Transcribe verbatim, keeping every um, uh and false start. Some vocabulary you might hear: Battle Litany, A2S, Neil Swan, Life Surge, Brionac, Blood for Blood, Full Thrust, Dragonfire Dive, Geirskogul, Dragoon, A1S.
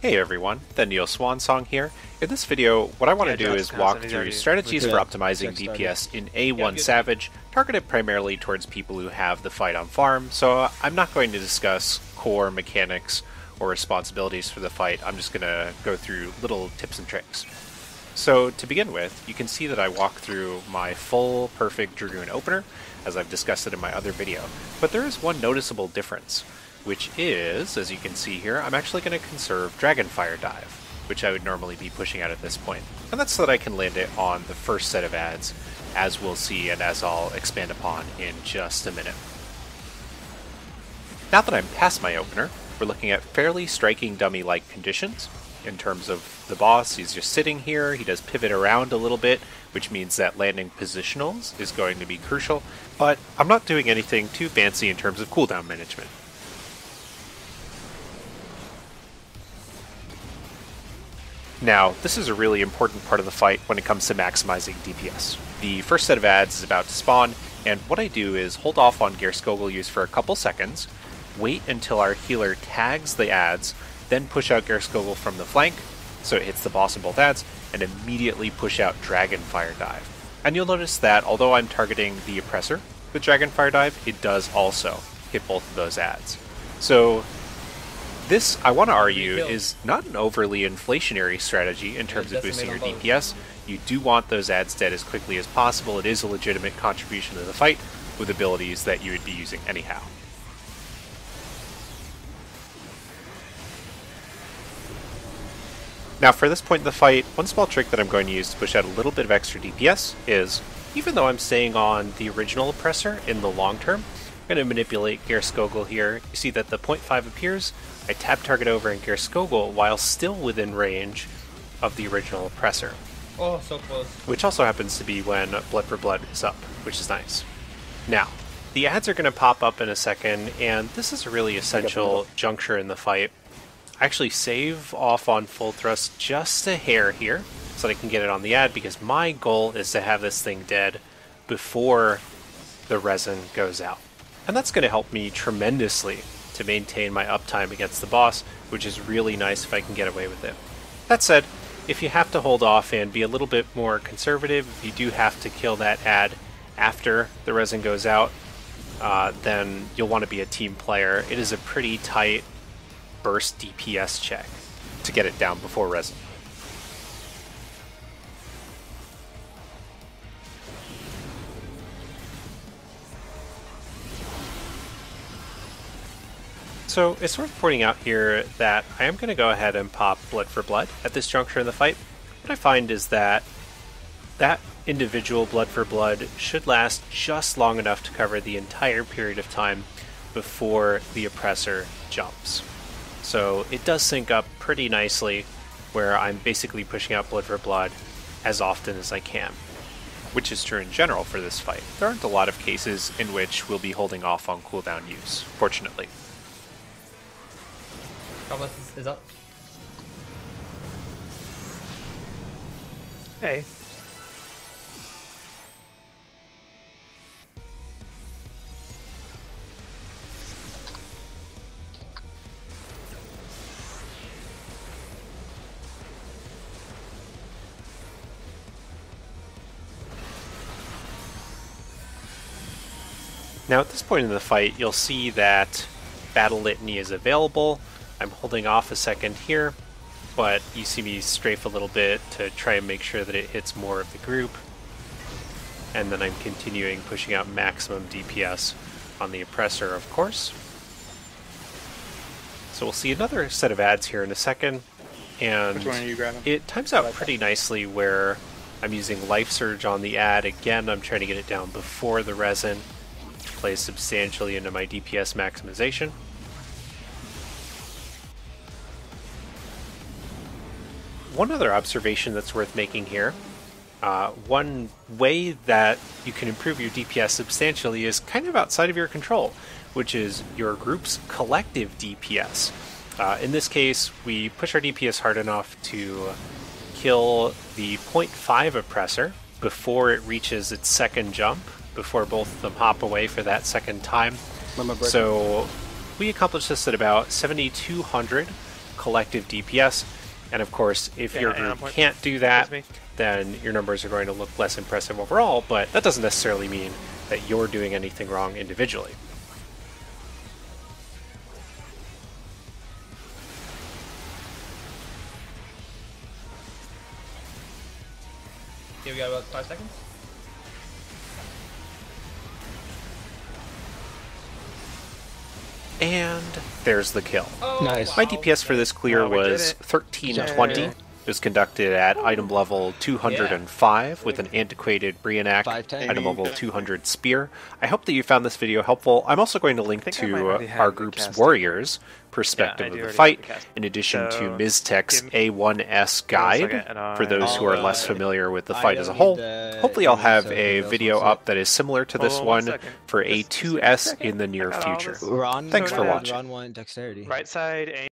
Hey everyone, the Neil Swan song here. In this video, what I want yeah, to do is walk through strategies for optimizing D P S in A one yeah, Savage, targeted primarily towards people who have the fight on farm, so I'm not going to discuss core mechanics or responsibilities for the fight. I'm just going to go through little tips and tricks. So to begin with, you can see that I walk through my full perfect Dragoon opener, as I've discussed it in my other video, but there is one noticeable difference, which is, as you can see here, I'm actually going to conserve Dragonfire Dive, which I would normally be pushing out at this point. And that's so that I can land it on the first set of adds, as we'll see and as I'll expand upon in just a minute. Now that I'm past my opener, we're looking at fairly striking dummy-like conditions. In terms of the boss, he's just sitting here, he does pivot around a little bit, which means that landing positionals is going to be crucial, but I'm not doing anything too fancy in terms of cooldown management. Now, this is a really important part of the fight when it comes to maximizing D P S. The first set of adds is about to spawn, and what I do is hold off on Geirskogul use for a couple seconds, wait until our healer tags the adds, then push out Geirskogul from the flank, so it hits the boss in both adds, and immediately push out Dragonfire Dive. And you'll notice that, although I'm targeting the oppressor with Dragonfire Dive, it does also hit both of those adds. So this, I want to argue, is not an overly inflationary strategy in terms of boosting your D P S. You do want those adds dead as quickly as possible. It is a legitimate contribution to the fight with abilities that you would be using anyhow. Now for this point in the fight, one small trick that I'm going to use to push out a little bit of extra D P S is, even though I'm staying on the original oppressor in the long term, I'm going to manipulate Geirskogul here. You see that the point five appears, I tap target over in Geirskogul while still within range of the original oppressor. Oh, so close. Which also happens to be when Blood for Blood is up, which is nice. Now, the ads are going to pop up in a second, and this is a really essential juncture in the fight. I actually save off on Full Thrust just a hair here, so that I can get it on the ad, because my goal is to have this thing dead before the resin goes out. And that's going to help me tremendously to maintain my uptime against the boss, which is really nice if I can get away with it. That said, if you have to hold off and be a little bit more conservative, if you do have to kill that ad after the resin goes out, uh, then you'll want to be a team player. It is a pretty tight burst D P S check to get it down before resin. So it's worth pointing out here that I am going to go ahead and pop Blood for Blood at this juncture in the fight. What I find is that that individual Blood for Blood should last just long enough to cover the entire period of time before the oppressor jumps. So it does sync up pretty nicely, where I'm basically pushing out Blood for Blood as often as I can, which is true in general for this fight. There aren't a lot of cases in which we'll be holding off on cooldown use, fortunately. Is up. Hey. Now at this point in the fight, you'll see that Battle Litany is available. I'm holding off a second here, but you see me strafe a little bit to try and make sure that it hits more of the group. And then I'm continuing pushing out maximum D P S on the oppressor, of course. So we'll see another set of ads here in a second, and it times out pretty nicely where I'm using Life Surge on the ad. Again, I'm trying to get it down before the resin, which plays substantially into my D P S maximization. One other observation that's worth making here, uh, one way that you can improve your D P S substantially is kind of outside of your control, which is your group's collective D P S. Uh, in this case, we push our D P S hard enough to kill the point five oppressor before it reaches its second jump, before both of them hop away for that second time. So we accomplished this at about seventy-two hundred collective D P S. And of course, if yeah, your group can't do that, then your numbers are going to look less impressive overall, but that doesn't necessarily mean that you're doing anything wrong individually. Here we go, about five seconds. And there's the kill. Oh, nice. My D P S for this clear oh, was thirteen twenty. It was conducted at item level two hundred five yeah. with an antiquated Brionac, item level two hundred spear. I hope that you found this video helpful. I'm also going to link to uh, our group's warriors' perspective yeah, of the fight, the in addition so, to Miztec's A one S guide like a, for those who are uh, less familiar with the I fight as a whole. The, Hopefully I'll have so a video up that is similar to this oh, one, one for A two S in the near future. Thanks for watching. Right side,